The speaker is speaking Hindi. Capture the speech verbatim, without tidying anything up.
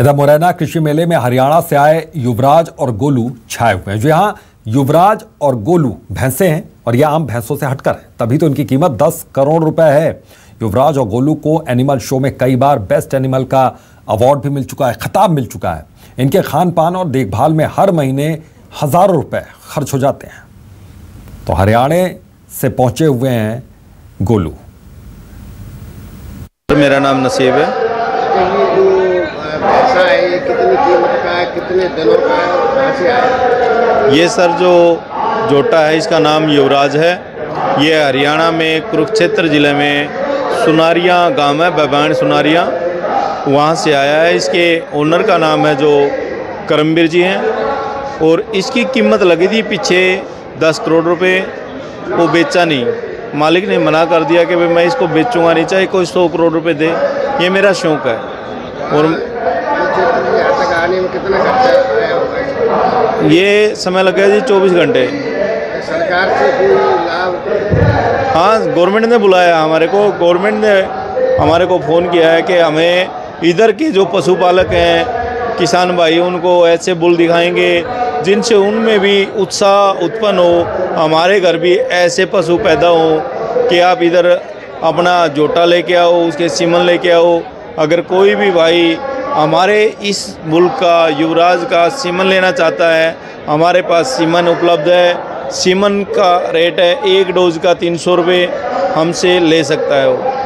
इधर मुरैना कृषि मेले में हरियाणा से आए युवराज और गोलू छाए हुए हैं। जो यहाँ युवराज और गोलू भैंसे हैं और यह आम भैंसों से हटकर है, तभी तो इनकी कीमत दस करोड़ रुपए है। युवराज और गोलू को एनिमल शो में कई बार बेस्ट एनिमल का अवार्ड भी मिल चुका है, खिताब मिल चुका है। इनके खान पान और देखभाल में हर महीने हजारों रुपए खर्च हो जाते हैं। तो हरियाणा से पहुंचे हुए हैं गोलू। तो मेरा नाम नसीब है। कितनी कीमत का है, कितने दिनों का है? ये सर जो जोटा है इसका नाम युवराज है। ये हरियाणा में कुरुक्षेत्र ज़िले में सुनारिया गांव है, बैबान सुनारिया, वहाँ से आया है। इसके ओनर का नाम है जो करमवीर जी हैं और इसकी कीमत लगी थी पीछे दस करोड़ रुपए। वो बेचा नहीं, मालिक ने मना कर दिया कि भाई मैं इसको बेचूंगा नहीं, चाहे कोई सौ करोड़ रुपये दे। ये मेरा शौक़ है। और कितना खर्चा ये समय लग गया जी चौबीस घंटे। सरकार से कोई लाभ? हाँ, गवर्नमेंट ने बुलाया हमारे को, गवर्नमेंट ने हमारे को फ़ोन किया है कि हमें इधर के जो पशुपालक हैं किसान भाई उनको ऐसे बुल दिखाएंगे जिनसे उनमें भी उत्साह उत्पन्न हो, हमारे घर भी ऐसे पशु पैदा हो कि आप इधर अपना जोटा लेके आओ, उसके सीमन लेके आओ। अगर कोई भी भाई हमारे इस मुल्क का युवराज का सीमन लेना चाहता है, हमारे पास सीमन उपलब्ध है। सीमन का रेट है एक डोज का तीन सौ रुपये, हमसे ले सकता है वो।